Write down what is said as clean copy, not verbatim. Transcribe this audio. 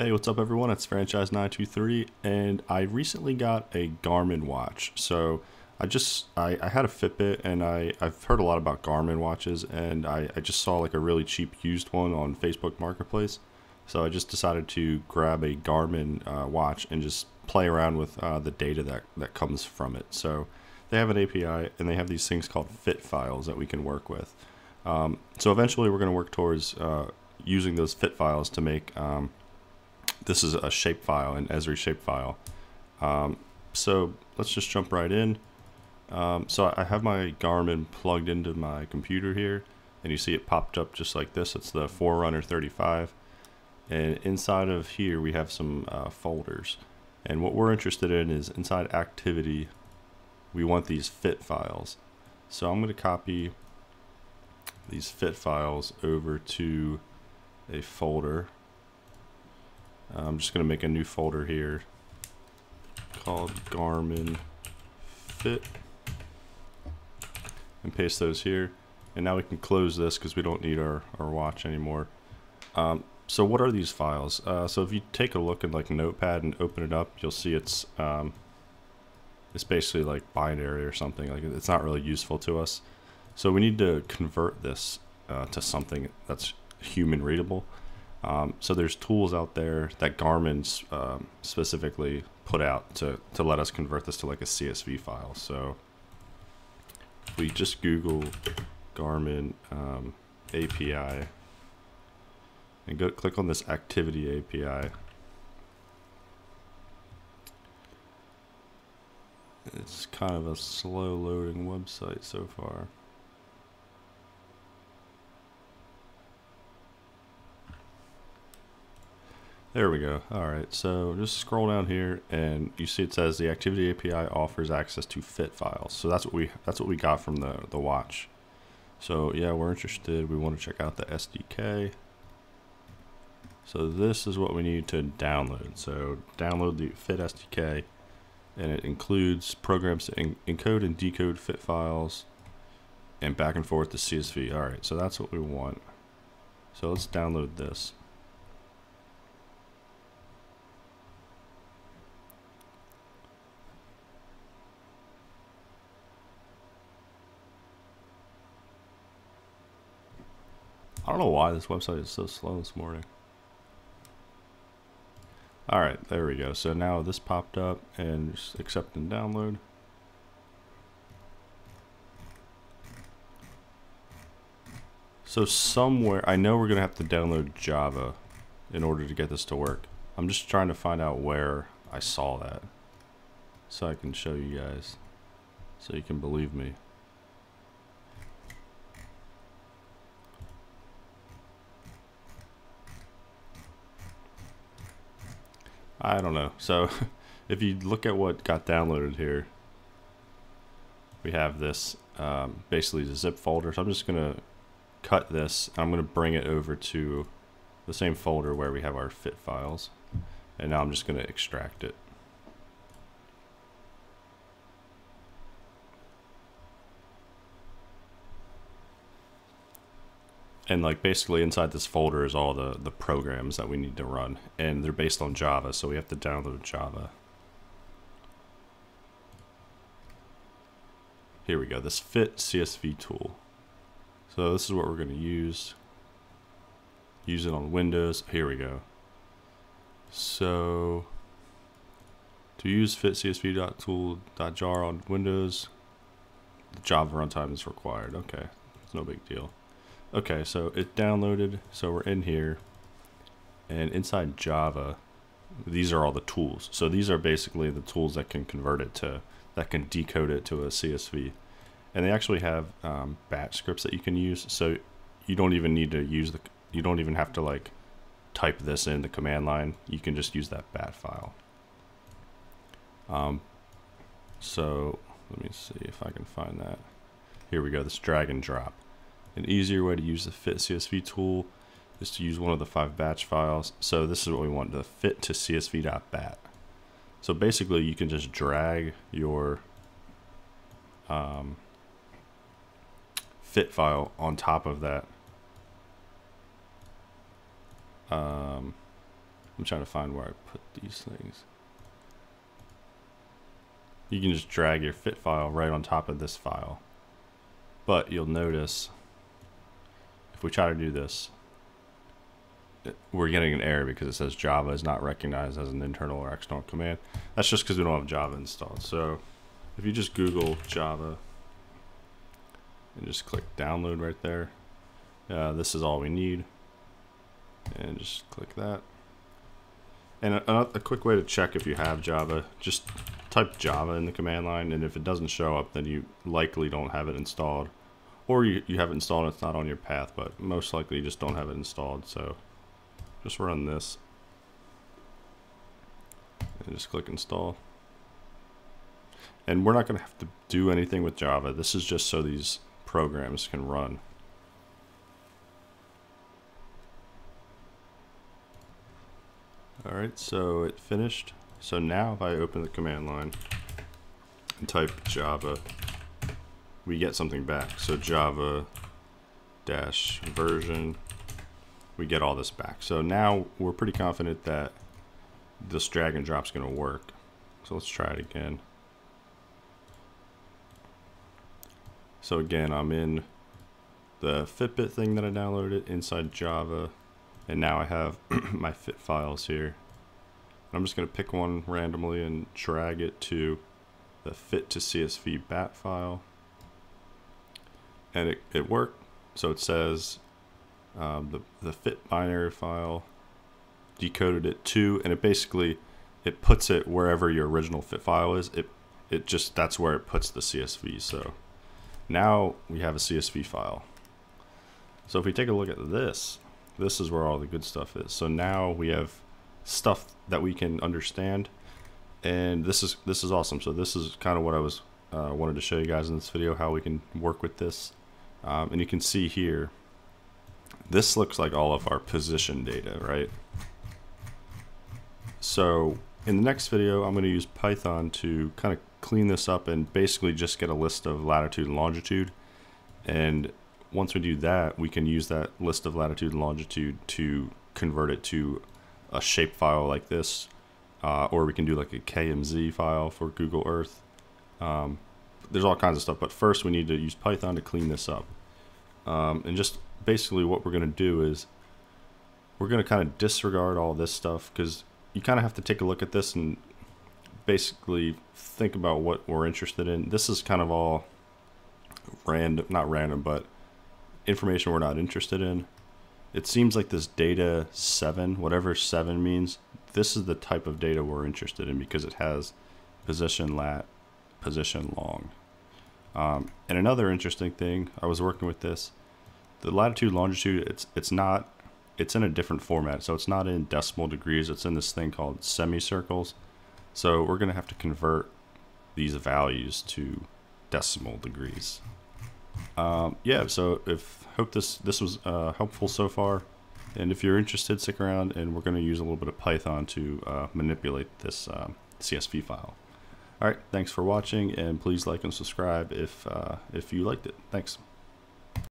Hey, what's up everyone? It's Franchise923 and I recently got a Garmin watch. So I had a Fitbit and I've heard a lot about Garmin watches, and I just saw like a really cheap used one on Facebook Marketplace. So I just decided to grab a Garmin watch and just play around with the data that comes from it. So they have an API and they have these things called fit files that we can work with. So eventually we're going to work towards using those fit files to make this is a shapefile, an Esri shapefile. So let's just jump right in. So I have my Garmin plugged into my computer here, and you see it popped up just like this. It's the Forerunner 35. And inside of here, we have some folders. And what we're interested in is inside activity, we want these fit files. So I'm going to copy these fit files over to a folder. I'm just going to make a new folder here called Garmin Fit and paste those here. And now we can close this because we don't need our watch anymore. So what are these files? So if you take a look at like Notepad and open it up, you'll see it's basically like binary or something. Like it's not really useful to us. So we need to convert this to something that's human readable. So there's tools out there that Garmin's specifically put out to let us convert this to like a CSV file. So if we just Google Garmin API and go click on this activity API. It's kind of a slow loading website so far. There we go. All right, so just scroll down here and you see it says the activity API offers access to fit files. So that's what we got from the watch. So yeah, we're interested. We want to check out the SDK. So this is what we need to download. So download the fit SDK, and it includes programs to encode and decode fit files and back and forth to CSV. All right, so that's what we want. So let's download this. I don't know why this website is so slow this morning. All right, there we go. So now this popped up, and just accept and download. So somewhere, I know we're gonna have to download Java in order to get this to work. I'm just trying to find out where I saw that so I can show you guys, so you can believe me. I don't know. So if you look at what got downloaded here, we have this basically the zip folder. So I'm just gonna cut this and I'm gonna bring it over to the same folder where we have our fit files, and now I'm just gonna extract it. And like basically inside this folder is all the programs that we need to run, and they're based on Java, so we have to download Java. Here we go, this fit CSV tool. So this is what we're going to use. Use it on Windows. Here we go. So to use fitcsv.tool.jar on Windows, the Java runtime is required. Okay, it's no big deal. Okay, so it downloaded, so we're in here, and inside Java, these are all the tools. So these are basically the tools that can convert it to, that can decode it to a CSV. And they actually have batch scripts that you can use, so you don't even need to use the, you don't even have to like type this in the command line. You can just use that bat file. So let me see if I can find that. Here we go, this drag and drop. An easier way to use the fit CSV tool is to use one of the 5 batch files. So this is what we want, the fit to CSV.bat. So basically you can just drag your fit file on top of that I'm trying to find where I put these things. You can just drag your fit file right on top of this file. But you'll notice if we try to do this, we're getting an error because it says Java is not recognized as an internal or external command. That's just because we don't have Java installed. So if you just Google Java and just click download right there, this is all we need, and just click that. And a quick way to check if you have Java, just type Java in the command line, and if it doesn't show up, then you likely don't have it installed, or you have it installed and it's not on your path, but most likely you just don't have it installed. So just run this and just click install. And we're not going to have to do anything with Java. This is just so these programs can run. All right, so it finished. So now if I open the command line and type Java, we get something back. So Java dash version, we get all this back. So now we're pretty confident that this drag and drop is going to work. So let's try it again. So again, I'm in the Fitbit thing that I downloaded inside Java. And now I have my fit files here. I'm just going to pick one randomly and drag it to the fit to CSV.bat file. And it worked. So it says the fit binary file decoded it to, and it basically, it puts it wherever your original fit file is. It just, that's where it puts the CSV. So now we have a CSV file. So if we take a look at this, this is where all the good stuff is. So now we have stuff that we can understand, and this is awesome. So this is kind of what I was wanted to show you guys in this video, how we can work with this. And you can see here, this looks like all of our position data, right? So in the next video, I'm going to use Python to kind of clean this up and basically just get a list of latitude and longitude. And once we do that, we can use that list of latitude and longitude to convert it to a shapefile like this, or we can do like a KMZ file for Google Earth. There's all kinds of stuff, but first we need to use Python to clean this up. And just basically what we're going to do is we're going to kind of disregard all this stuff, because you kind of have to take a look at this and basically think about what we're interested in. This is kind of all random, not random, but information we're not interested in. It seems like this data 7, whatever 7 means, this is the type of data we're interested in, because it has position lat, position long. And another interesting thing, I was working with this, the latitude longitude, it's in a different format. So it's not in decimal degrees, it's in this thing called semicircles. So we're going to have to convert these values to decimal degrees. Yeah, so hope this was helpful so far, and if you're interested, stick around, and we're going to use a little bit of Python to manipulate this CSV file. All right, thanks for watching, and please like and subscribe if you liked it. Thanks.